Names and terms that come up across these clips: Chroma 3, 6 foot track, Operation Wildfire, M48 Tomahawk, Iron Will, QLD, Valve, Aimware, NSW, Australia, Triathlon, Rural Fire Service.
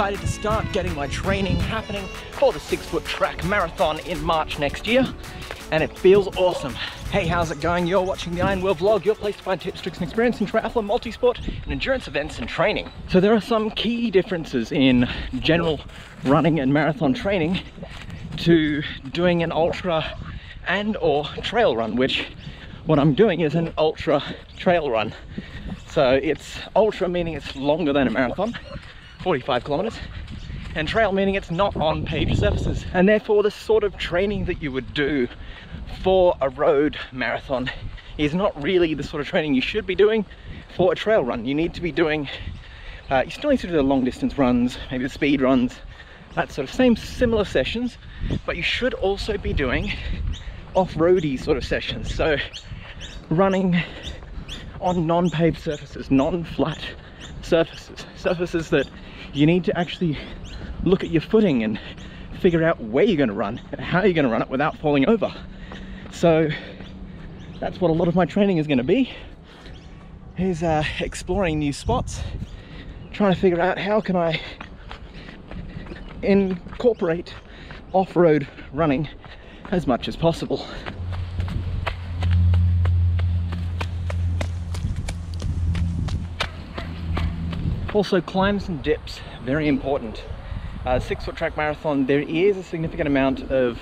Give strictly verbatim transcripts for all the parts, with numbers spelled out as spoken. decided to start getting my training happening for the six foot track marathon in March next year, and it feels awesome. Hey, how's it going? You're watching the Iron Will vlog, your place to find tips, tricks and experience in triathlon, multi-sport and endurance events and training. So there are some key differences in general running and marathon training to doing an ultra and or trail run, which what I'm doing is an ultra trail run. So it's ultra meaning it's longer than a marathon, forty-five kilometers, and trail meaning it's not on paved surfaces, and therefore the sort of training that you would do for a road marathon is not really the sort of training you should be doing for a trail run. You need to be doing, uh, you still need to do the long distance runs, maybe the speed runs, that sort of same similar sessions, but you should also be doing off-roady sort of sessions. So running on non-paved surfaces, non-flat surfaces, surfaces that you need to actually look at your footing and figure out where you're going to run and how you're going to run it without falling over. So that's what a lot of my training is going to be, is uh, exploring new spots, trying to figure out how can I incorporate off-road running as much as possible. Also, climbs and dips, very important. Uh, six foot track marathon, there is a significant amount of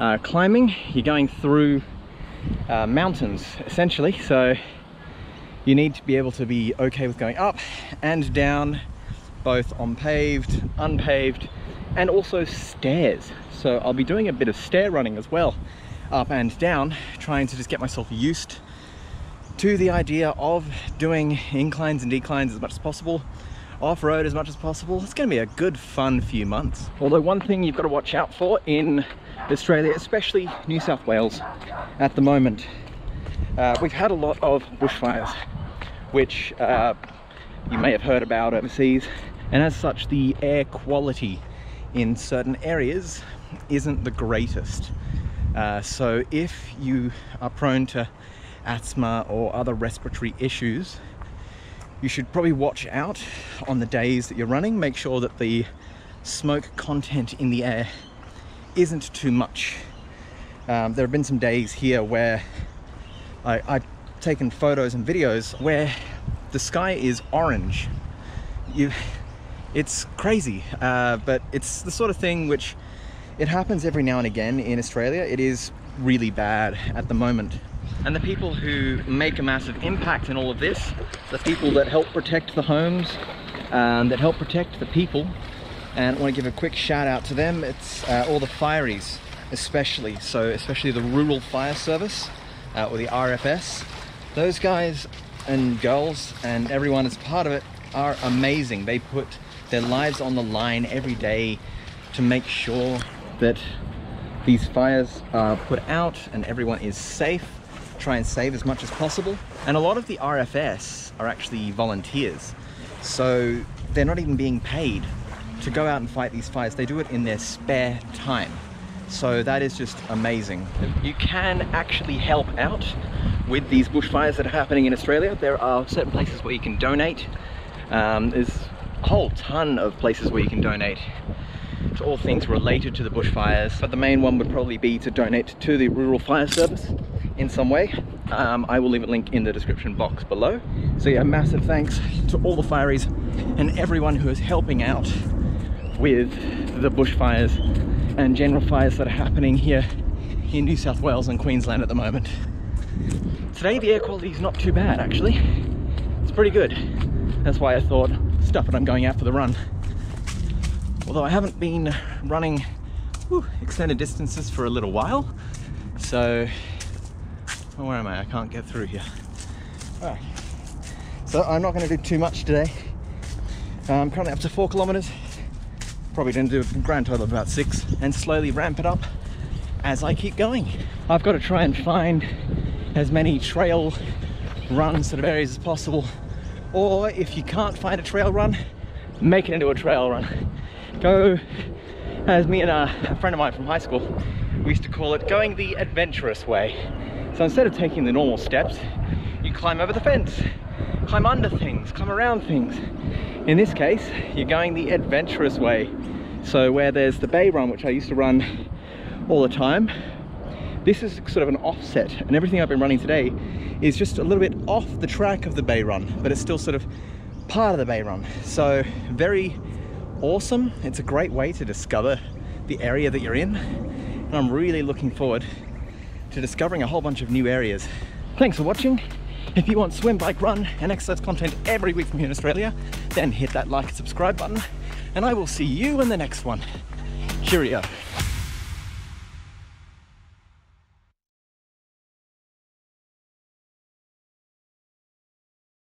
uh, climbing. You're going through uh, mountains essentially, so you need to be able to be okay with going up and down, both on paved, unpaved, and also stairs. So I'll be doing a bit of stair running as well, up and down, trying to just get myself used to the idea of doing inclines and declines as much as possible, off-road as much as possible. It's going to be a good fun few months. Although one thing you've got to watch out for in Australia, especially New South Wales at the moment, uh, we've had a lot of bushfires, which uh, you may have heard about overseas, and as such the air quality in certain areas isn't the greatest. Uh, so if you are prone to asthma or other respiratory issues, you should probably watch out on the days that you're running. Make sure that the smoke content in the air isn't too much. Um, there have been some days here where I, I've taken photos and videos where the sky is orange. You, it's crazy, uh, but it's the sort of thing which, it happens every now and again in Australia. It is really bad at the moment. And the people who make a massive impact in all of this, the people that help protect the homes and that help protect the people, and I want to give a quick shout out to them. It's uh, all the fireys, especially, so especially the Rural Fire Service, uh, or the R F S. Those guys and girls and everyone as part of it are amazing. They put their lives on the line every day to make sure that these fires are put out and everyone is safe. Try and save as much as possible. And a lot of the R F S are actually volunteers, so they're not even being paid to go out and fight these fires. They do it in their spare time, so that is just amazing. You can actually help out with these bushfires that are happening in Australia. There are certain places where you can donate. Um, there's a whole ton of places where you can donate. It's all things related to the bushfires, but the main one would probably be to donate to the Rural Fire Service in some way. Um, I will leave a link in the description box below. So yeah, massive thanks to all the fireys and everyone who is helping out with the bushfires and general fires that are happening here in New South Wales and Queensland at the moment. Today the air quality is not too bad actually. It's pretty good. That's why I thought, stuff it, I'm going out for the run. Although I haven't been running whew, extended distances for a little while, so where am I? I can't get through here. Alright, so I'm not going to do too much today. I'm currently up to four kilometers. Probably going to do a grand total of about six, and slowly ramp it up as I keep going. I've got to try and find as many trail run sort of areas as possible, or if you can't find a trail run, make it into a trail run. Go, as me and a friend of mine from high school, we used to call it going the adventurous way. So instead of taking the normal steps, you climb over the fence climb under things, climb around things. In this case, you're going the adventurous way. So where there's the bay run, which I used to run all the time, this is sort of an offset, and everything I've been running today is just a little bit off the track of the bay run, but it's still sort of part of the bay run. So very awesome. It's a great way to discover the area that you're in, and I'm really looking forward to discovering a whole bunch of new areas. Thanks for watching. If you want swim, bike, run and exercise content every week from here in Australia, then hit that like and subscribe button, and I will see you in the next one. Cheerio.